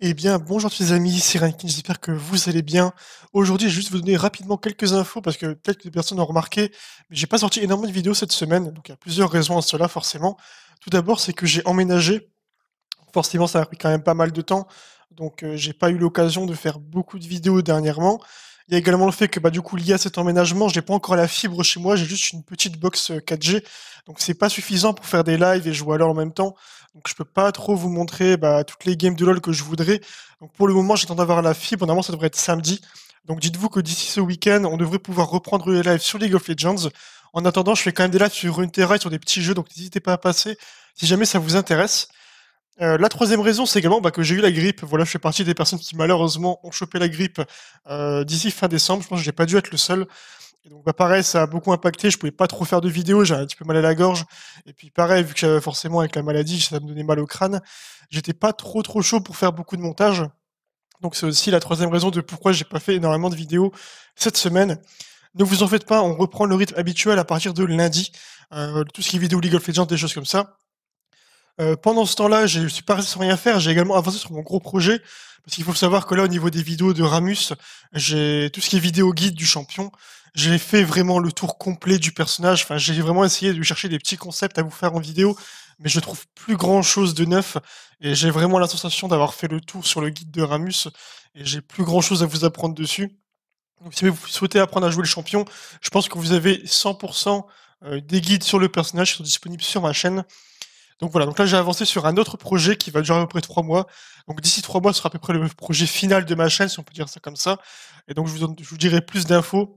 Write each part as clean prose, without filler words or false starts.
Eh bien, bonjour tous les amis, c'est Renkhin, j'espère que vous allez bien. Aujourd'hui, je vais juste vous donner rapidement quelques infos parce que peut-être que des personnes ont remarqué, mais j'ai pas sorti énormément de vidéos cette semaine, donc il y a plusieurs raisons à cela forcément. Tout d'abord, c'est que j'ai emménagé, forcément ça a pris quand même pas mal de temps, donc j'ai pas eu l'occasion de faire beaucoup de vidéos dernièrement. Il y a également le fait que du coup, lié à cet emménagement, j'ai pas encore la fibre chez moi, j'ai juste une petite box 4G, donc c'est pas suffisant pour faire des lives et jouer à LoL en même temps. Donc je peux pas trop vous montrer toutes les games de LoL que je voudrais. Donc pour le moment, j'attends d'avoir la fibre. Normalement, ça devrait être samedi. Donc dites-vous que d'ici ce week-end, on devrait pouvoir reprendre les lives sur League of Legends. En attendant, je fais quand même des lives sur Runeterra et sur des petits jeux, donc n'hésitez pas à passer si jamais ça vous intéresse. La troisième raison, c'est également que j'ai eu la grippe. Voilà, je fais partie des personnes qui malheureusement ont chopé la grippe d'ici fin décembre. Je pense que j'ai pas dû être le seul. Et donc pareil, ça a beaucoup impacté, je pouvais pas trop faire de vidéos, j'avais un petit peu mal à la gorge, et puis pareil, vu que forcément avec la maladie, ça me donnait mal au crâne, j'étais pas trop chaud pour faire beaucoup de montage, donc c'est aussi la troisième raison de pourquoi j'ai pas fait énormément de vidéos cette semaine. Ne vous en faites pas, on reprend le rythme habituel à partir de lundi, tout ce qui est vidéo League of Legends, des choses comme ça. Pendant ce temps-là, je suis pas resté sans rien faire, j'ai également avancé sur mon gros projet, parce qu'il faut savoir que là, au niveau des vidéos de Ramus, j'ai tout ce qui est vidéo guide du champion, j'ai fait vraiment le tour complet du personnage, enfin j'ai vraiment essayé de chercher des petits concepts à vous faire en vidéo, mais je trouve plus grand chose de neuf, et j'ai vraiment la sensation d'avoir fait le tour sur le guide de Ramus, et j'ai plus grand chose à vous apprendre dessus. Donc si vous souhaitez apprendre à jouer le champion, je pense que vous avez 100% des guides sur le personnage qui sont disponibles sur ma chaîne. Donc voilà, donc là j'ai avancé sur un autre projet qui va durer à peu près 3 mois. Donc d'ici 3 mois, ce sera à peu près le projet final de ma chaîne, si on peut dire ça comme ça. Et donc je vous dirai plus d'infos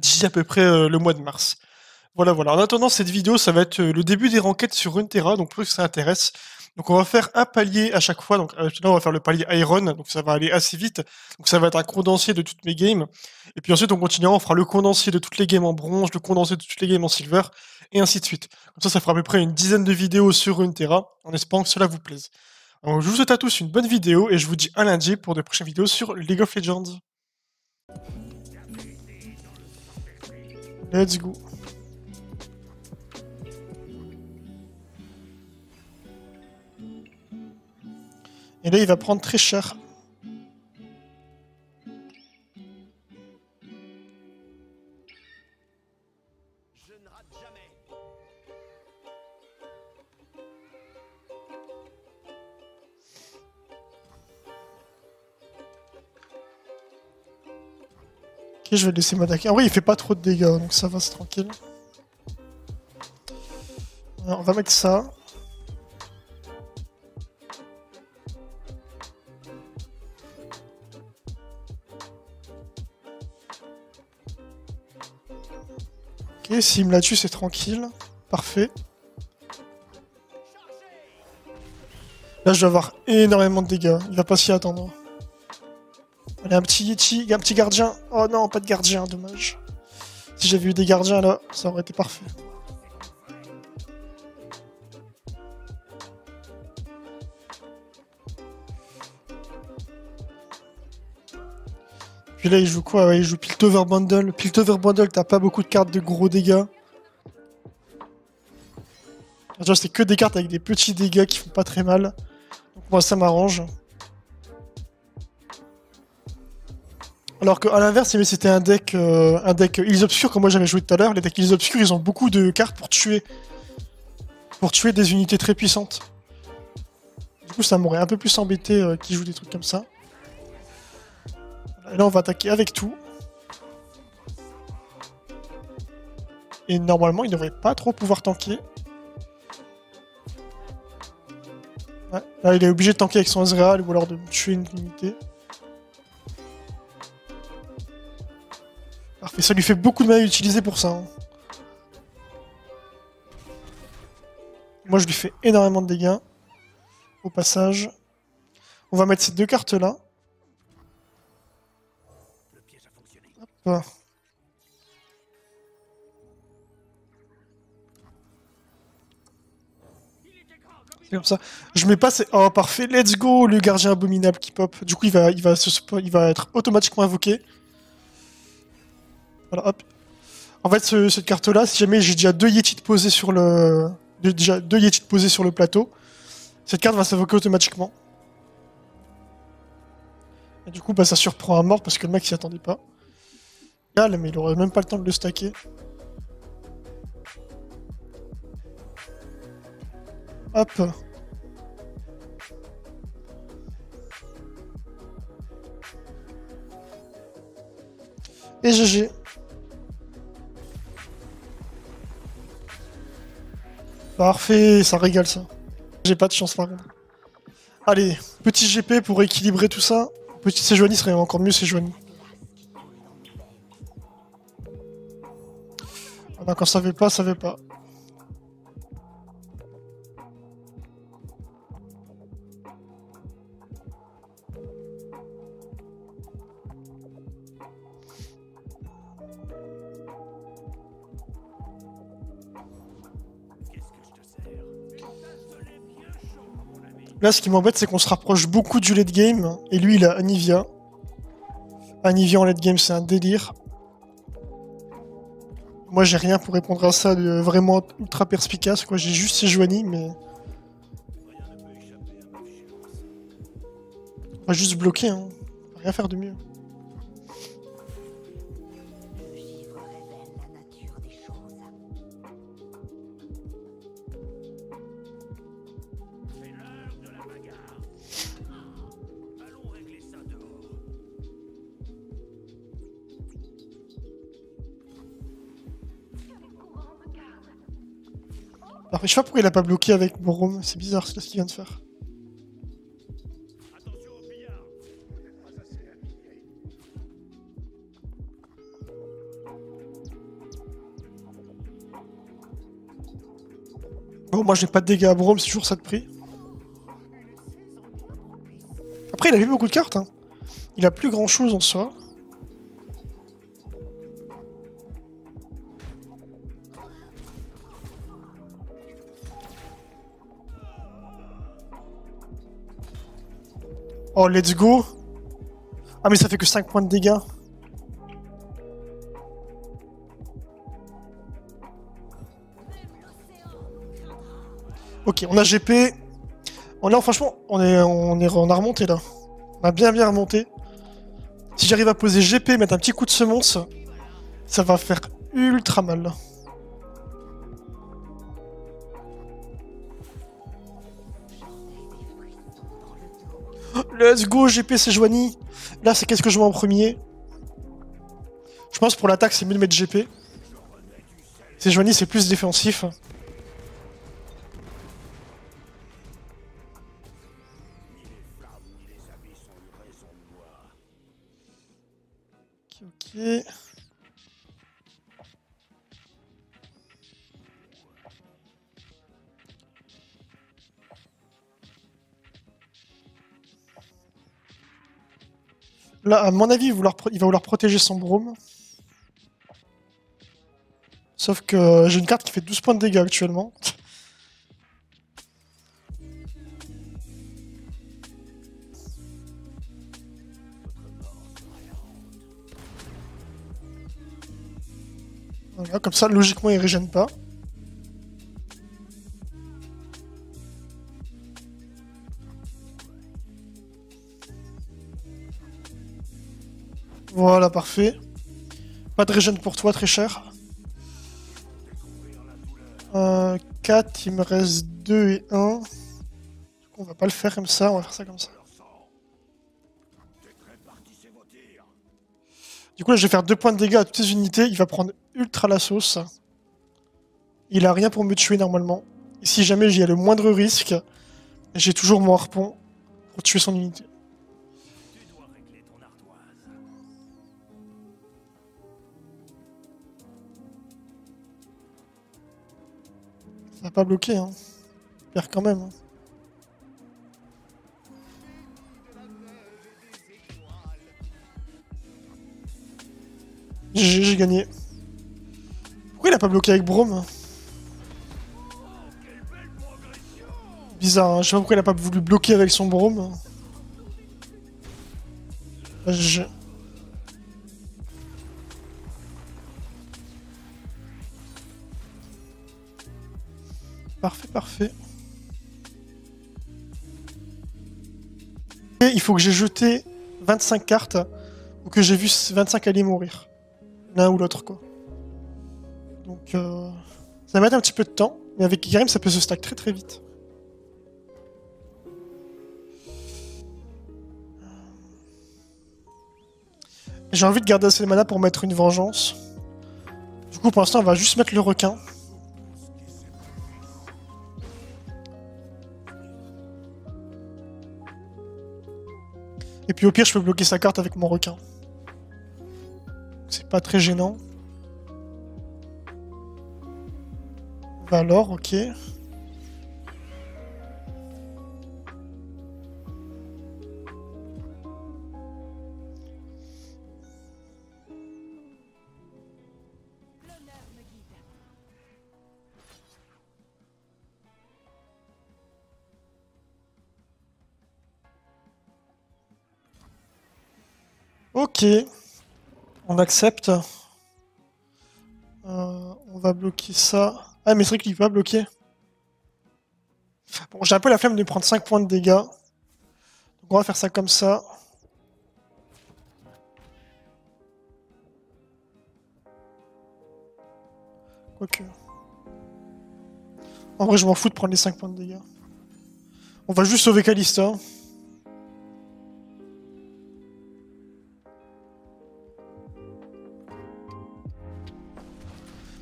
d'ici à peu près le mois de mars. Voilà. En attendant, cette vidéo, ça va être le début des rankeds sur Runeterra, donc pour ceux que ça intéresse. Donc on va faire un palier à chaque fois. Donc là, on va faire le palier Iron, donc ça va aller assez vite. Donc ça va être un condensé de toutes mes games. Et puis ensuite, on continuera, on fera le condensé de toutes les games en bronze, le condensé de toutes les games en silver, et ainsi de suite. Comme ça, ça fera à peu près une dizaine de vidéos sur Runeterra, en espérant que cela vous plaise. Alors, je vous souhaite à tous une bonne vidéo, et je vous dis à lundi pour de prochaines vidéos sur League of Legends. Let's go. Et là, il va prendre très cher. Je ne rate jamais. Ok, je vais le laisser m'attaquer. Ah oui, il fait pas trop de dégâts, donc ça va, c'est tranquille. Alors, on va mettre ça. Ok, s'il me la tue, c'est tranquille. Parfait. Là, je vais avoir énormément de dégâts. Il va pas s'y attendre. Allez, un petit Yeti, un petit gardien. Oh non, pas de gardien, dommage. Si j'avais eu des gardiens, là, ça aurait été parfait. Puis là, il joue quoi? Ouais, il joue Piltover Bundle. Piltover Bundle, t'as pas beaucoup de cartes de gros dégâts. C'est que des cartes avec des petits dégâts qui font pas très mal. Donc moi, ça m'arrange. Alors qu'à l'inverse, mais c'était un deck Îles Obscures comme moi j'avais joué tout à l'heure. Les decks Îles Obscures, ils ont beaucoup de cartes pour tuer. Pour tuer des unités très puissantes. Du coup, ça m'aurait un peu plus embêté qu'ils jouent des trucs comme ça. Et là, on va attaquer avec tout. Et normalement, il ne devrait pas trop pouvoir tanker. Ouais, là, il est obligé de tanker avec son Ezreal ou alors de tuer une unité. Parfait, ça lui fait beaucoup de mana utilisé pour ça. Hein. Moi, je lui fais énormément de dégâts. Au passage. On va mettre ces deux cartes-là. Voilà. C'est comme ça. Je mets pas ces... Oh parfait, let's go, le gardien abominable qui pop. Du coup il va être automatiquement invoqué. Voilà, hop. En fait cette carte là, si jamais j'ai déjà deux Yetis posés sur le... plateau, cette carte va s'invoquer automatiquement. Et du coup, bah, ça surprend à mort parce que le mec s'y attendait pas. Calme, mais il aurait même pas le temps de le stacker. Hop. Et GG. Parfait, ça régale ça. J'ai pas de chance par contre. Allez, petit GP pour équilibrer tout ça. Petit Sejuani serait encore mieux, Sejuani. Ah ben, quand ça veut pas, ça veut pas. Là, ce qui m'embête, c'est qu'on se rapproche beaucoup du late game. Et lui, il a Anivia. Anivia en late game, c'est un délire. Moi, j'ai rien pour répondre à ça de vraiment ultra perspicace. J'ai juste Sejuani, mais... On va juste bloquer, hein. On va rien faire de mieux. Je sais pas pourquoi il a pas bloqué avec Borom, c'est bizarre ce qu'il vient de faire. Bon, moi j'ai pas de dégâts à Borom, c'est toujours ça de prix. Après, il a vu beaucoup de cartes, hein. Il a plus grand chose en soi. Oh, let's go. Ah mais ça fait que 5 points de dégâts. Ok, on a GP. Oh, là, franchement, on a remonté là. On a bien remonté. Si j'arrive à poser GP, mettre un petit coup de semence, ça va faire ultra mal. Let's go, GP Sejuani. Là, c'est qu'est-ce que je vois en premier. Je pense pour l'attaque, c'est mieux de mettre GP. Sejuani, c'est plus défensif. Ok. Là, à mon avis, il va vouloir protéger son Brome. Sauf que j'ai une carte qui fait 12 points de dégâts actuellement. Voilà, comme ça, logiquement, il ne régène pas. Voilà, parfait. Pas de régène pour toi, très cher. 4, il me reste 2 et 1. On va pas le faire comme ça, on va faire ça comme ça. Du coup, là, je vais faire 2 points de dégâts à toutes les unités. Il va prendre ultra la sauce. Il a rien pour me tuer normalement. Et si jamais j'y ai le moindre risque, j'ai toujours mon harpon pour tuer son unité. Ça n'a pas bloqué, hein. Il perd quand même. Hein. J'ai gagné. Pourquoi il a pas bloqué avec Brome? Bizarre, hein. Je sais pas pourquoi il a pas voulu bloquer avec son Brome. Parfait, parfait. Et il faut que j'ai jeté 25 cartes ou que j'ai vu 25 alliés mourir. L'un ou l'autre, quoi. Donc, ça va mettre un petit peu de temps, mais avec Kikarim, ça peut se stack très vite. J'ai envie de garder assez de mana pour mettre une vengeance. Du coup, pour l'instant, on va juste mettre le requin. Et puis au pire, je peux bloquer sa carte avec mon requin. C'est pas très gênant. Valor, ok. Ok, on accepte. On va bloquer ça. Ah, mais c'est vrai qu'il va bloquer. Bon, j'ai un peu la flemme de prendre 5 points de dégâts. Donc on va faire ça comme ça. Quoique. En vrai, je m'en fous de prendre les 5 points de dégâts. On va juste sauver Kalista.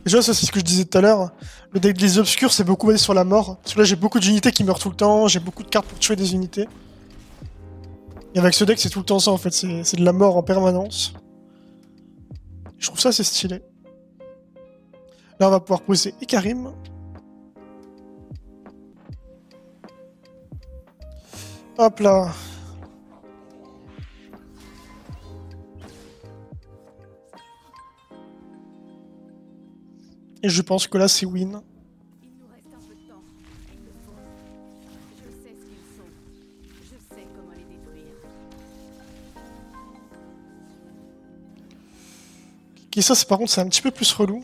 Déjà, ça c'est ce que je disais tout à l'heure, le deck des obscurs c'est beaucoup basé sur la mort, parce que là j'ai beaucoup d'unités qui meurent tout le temps, j'ai beaucoup de cartes pour tuer des unités. Et avec ce deck c'est tout le temps ça en fait, c'est de la mort en permanence. Je trouve ça assez stylé. Là on va pouvoir poser Kikarim. Hop là. Et je pense que là c'est win. Et ça par contre c'est un petit peu plus relou.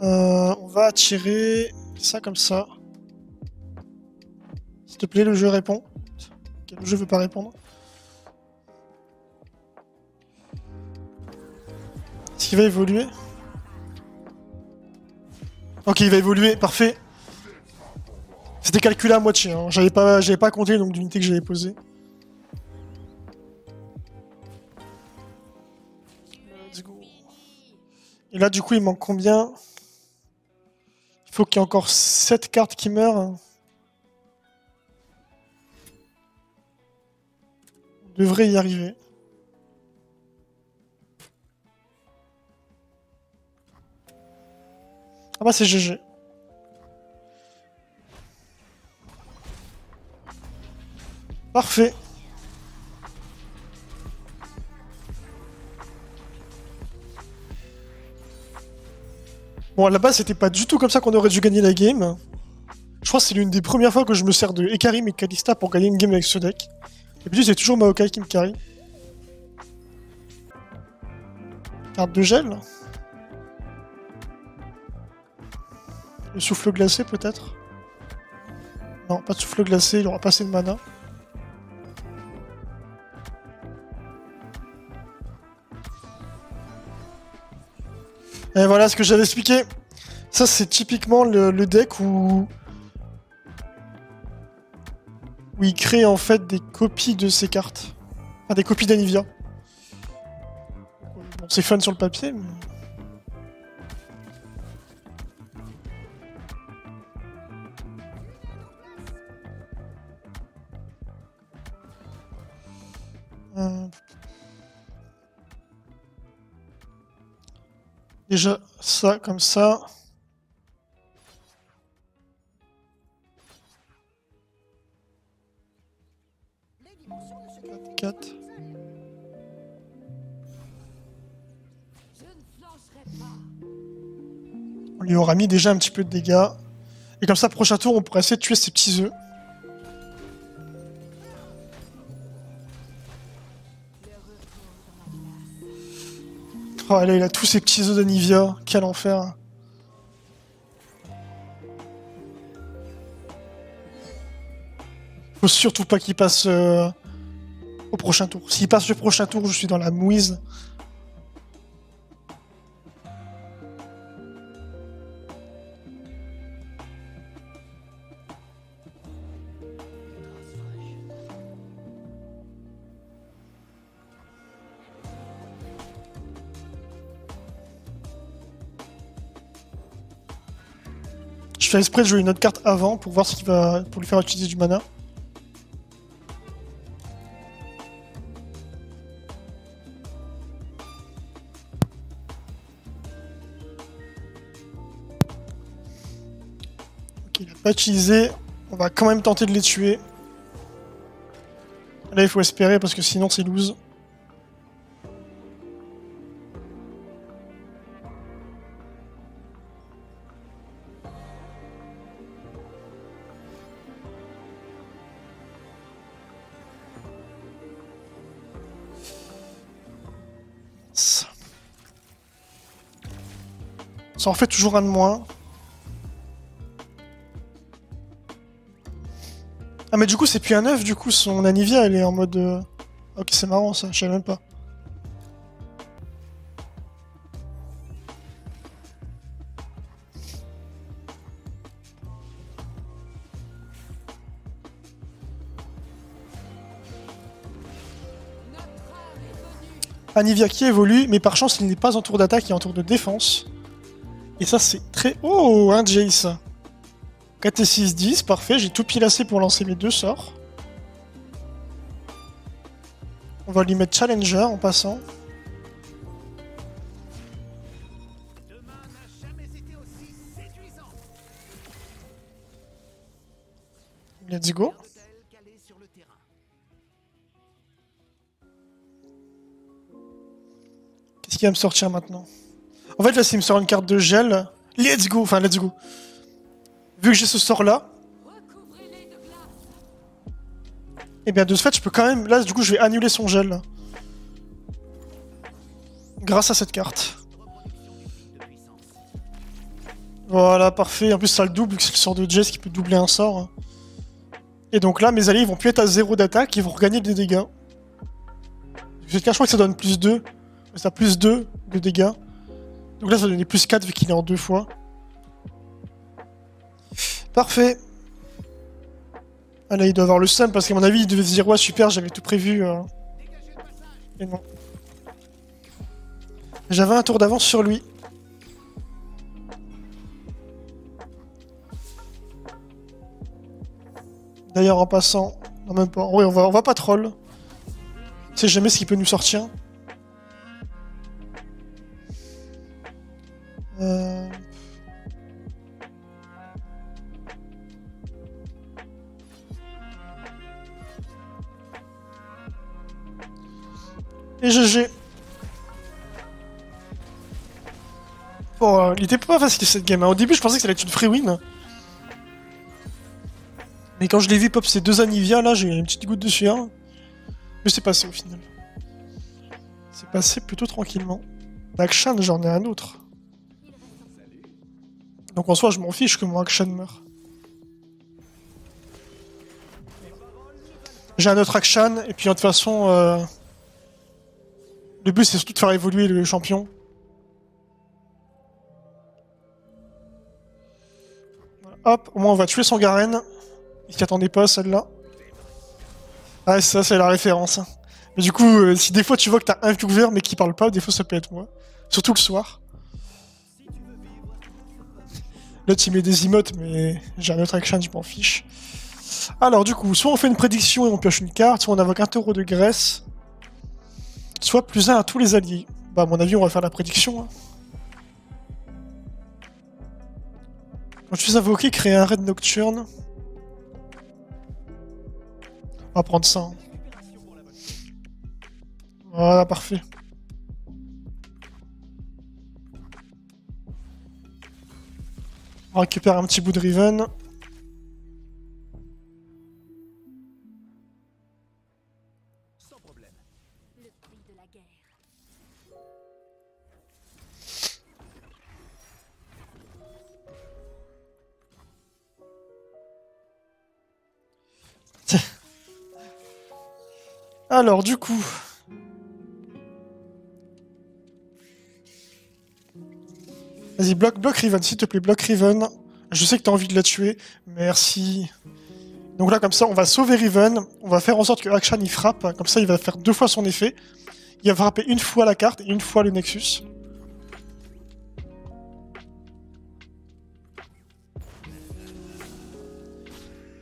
On va tirer ça comme ça. S'il te plaît le jeu répond. Okay, le jeu veut pas répondre. Est-ce qu'il va évoluer? Ok, il va évoluer, parfait. C'était calculé à moitié, hein. J'avais pas compté le nombre d'unités que j'avais posées. Let's go. Et là, du coup, il manque combien? Il faut qu'il y ait encore 7 cartes qui meurent. On devrait y arriver. Ah bah c'est GG. Parfait. Bon à la base c'était pas du tout comme ça qu'on aurait dû gagner la game. Je crois que c'est l'une des premières fois que je me sers de Kikarim et Kalista pour gagner une game avec ce deck. Et puis c'est toujours Maokai qui me carry. Carte de gel. Le souffle glacé peut-être? Non, pas de souffle glacé, il aura pas assez de mana. Et voilà ce que j'avais expliqué. Ça c'est typiquement le deck où il crée en fait des copies de ses cartes. Enfin des copies d'Anivia. Bon c'est fun sur le papier mais... Déjà ça comme ça. Quatre. On lui aura mis déjà un petit peu de dégâts. Et comme ça, prochain tour, on pourra essayer de tuer ces petits œufs. Oh là, il a tous ces petits œufs d'Anivia, quel enfer. Faut surtout pas qu'il passe au prochain tour. S'il passe le prochain tour, je suis dans la mouise. Je fais exprès de jouer une autre carte avant pour voir ce qu'il va, pour lui faire utiliser du mana. Ok, il n'a pas utilisé. On va quand même tenter de les tuer. Là, il faut espérer parce que sinon, c'est lose. Ça en fait toujours un de moins. Ah mais du coup c'est plus un 9 du coup, son Anivia elle est en mode... Ok c'est marrant ça, je savais même pas. Anivia qui évolue, mais par chance il n'est pas en tour d'attaque, il est en tour de défense. Et ça c'est très... Oh, un Jace 4 et 6, 10, parfait, j'ai tout pile assez pour lancer mes deux sorts. On va lui mettre Challenger en passant. Let's go. Qu'est-ce qu'il va me sortir maintenant ? En fait, là, s'il me sort une carte de gel, let's go! Enfin, let's go! Vu que j'ai ce sort-là, et bien de ce fait, je peux quand même... Là, du coup, je vais annuler son gel. Là. Grâce à cette carte. Voilà, parfait. En plus, ça le double, vu que c'est le sort de Jace qui peut doubler un sort. Et donc là, mes alliés, ils vont plus être à 0 d'attaque, ils vont regagner des dégâts. Cette carte, je crois que ça donne plus 2. Ça a plus 2 de dégâts. Donc là, ça donnait plus 4 vu qu'il est en 2 fois. Parfait. Ah là, il doit avoir le seum parce qu'à mon avis, il devait se dire ouais, super, j'avais tout prévu. Et non. J'avais un tour d'avance sur lui. D'ailleurs, en passant. Non, même pas. Oui, on va pas troll. On sait jamais ce qu'il peut nous sortir. Et GG. Bon, il était pas facile cette game. Hein. Au début, je pensais que ça allait être une free win. Mais quand je l'ai vu pop ces deux Anivia, là, j'ai eu une petite goutte de sueur. Hein. Mais c'est passé au final. C'est passé plutôt tranquillement. Akshan, j'en ai un autre. Donc en soi, je m'en fiche que mon Akshan meure. J'ai un autre Akshan, et puis de toute façon... Le but, c'est surtout de faire évoluer le champion. Voilà, hop, au moins on va tuer son Garen. Il s'y attendait pas, celle-là. Ah, ça, c'est la référence. Mais du coup, si des fois tu vois que t'as un viewer mais qui parle pas, des fois ça peut être moi. Surtout le soir. L'autre, il met des emotes, mais j'ai un autre action, je m'en fiche. Alors du coup, soit on fait une prédiction et on pioche une carte, soit on invoque un taureau de Grèce. Soit plus 1 à tous les alliés. Bah à mon avis on va faire la prédiction. Hein. Quand je suis invoqué, créer un raid nocturne. On va prendre ça. Hein. Voilà, parfait. On récupère un petit bout de Riven. Alors, du coup... Vas-y, bloque Riven, s'il te plaît, bloque Riven. Je sais que t'as envie de la tuer. Merci. Donc là, comme ça, on va sauver Riven. On va faire en sorte que Akshan, il frappe. Comme ça, il va faire deux fois son effet. Il va frapper une fois la carte et une fois le Nexus.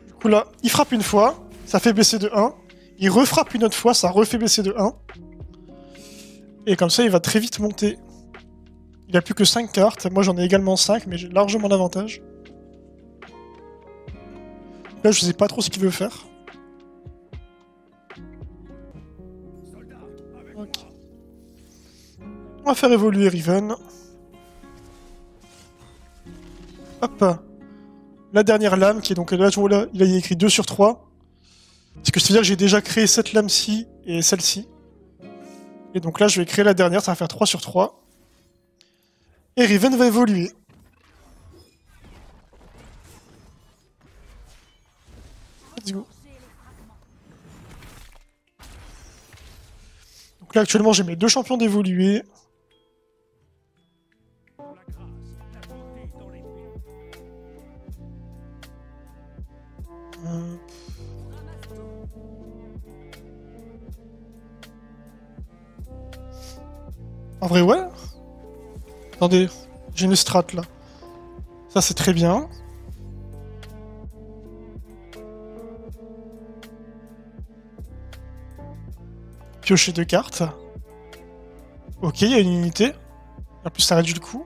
Du coup, là, il frappe une fois. Ça fait baisser de 1. Il refrappe une autre fois. Ça refait baisser de 1. Et comme ça, il va très vite monter. Il a plus que 5 cartes, moi j'en ai également 5, mais j'ai largement l'avantage. Là je sais pas trop ce qu'il veut faire. Okay. On va faire évoluer Riven. Hop. La dernière lame, qui est donc là, il a écrit 2 sur 3. Parce que c'est-à-dire que j'ai déjà créé cette lame-ci et celle-ci. Et donc là je vais créer la dernière, ça va faire 3 sur 3. Et Riven va évoluer. Let's go. Donc là actuellement j'ai mes deux champions d'évoluer. En vrai ouais. Attendez, j'ai une strat là. Ça c'est très bien. Piocher deux cartes. Ok, il y a une unité. En plus ça réduit le coût.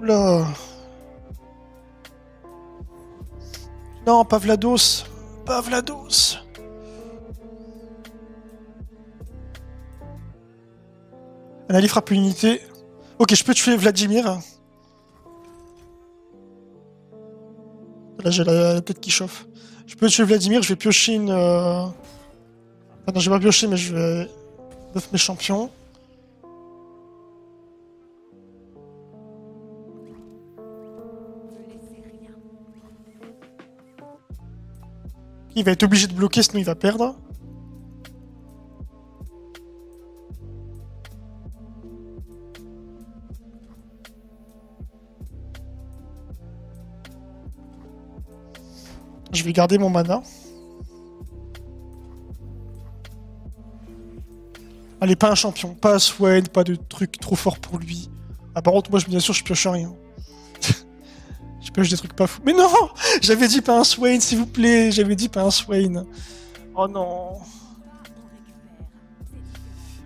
Oula. Non, Pavlados. Pavlados. Anali frappe une unité. Ok, je peux tuer Vladimir. Là, j'ai la tête qui chauffe. Je peux tuer Vladimir, je vais piocher une... Ah non, je vais pas piocher, mais je vais... buff mes champions. Il va être obligé de bloquer, sinon il va perdre. Je vais garder mon mana. Allez, pas un champion, pas Swain, pas de truc trop fort pour lui. Ah, par contre, moi, bien sûr, je pioche rien. Je pioche des trucs pas fous. Mais non, j'avais dit pas un Swain, s'il vous plaît. J'avais dit pas un Swain. Oh non.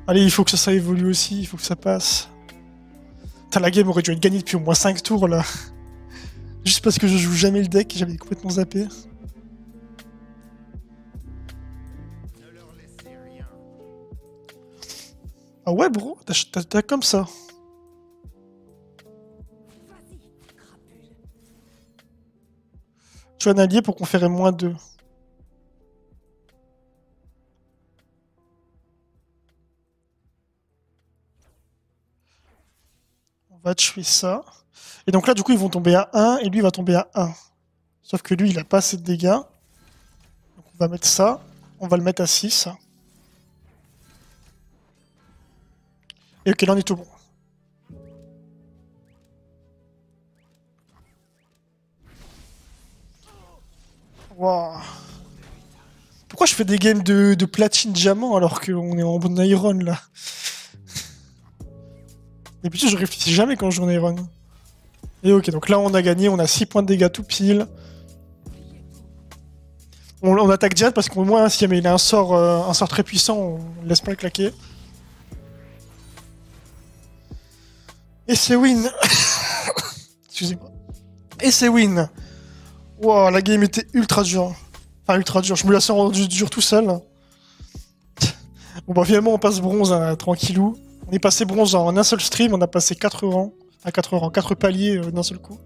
Allez, il faut que ça évolue aussi, il faut que ça passe. Putain, la game aurait dû être gagnée depuis au moins 5 tours, là. Juste parce que je joue jamais le deck, j'avais complètement zappé. Ah ouais bro, t'as comme ça. Tu as un allié pour qu'on ferait moins 2. On va tuer ça. Et donc là du coup ils vont tomber à 1 et lui il va tomber à 1. Sauf que lui il a pas assez de dégâts. Donc on va mettre ça, on va le mettre à 6. Et ok, là on est tout bon. Wow. Pourquoi je fais des games de platine diamant alors qu'on est en bon iron là? Et puis je réfléchis jamais quand je joue en iron. Et ok, donc là on a gagné, on a 6 points de dégâts tout pile. On attaque Jad parce qu'au moins si il a un sort très puissant, on ne laisse pas le claquer. Et c'est win. Excusez-moi. Et c'est win. Wow, la game était ultra dure. Enfin, ultra dure, je me la suis rendu dure tout seul. Bon, bah, finalement, on passe bronze, hein, tranquillou. On est passé bronze en un seul stream, on a passé 4 rangs, 4 paliers d'un seul coup.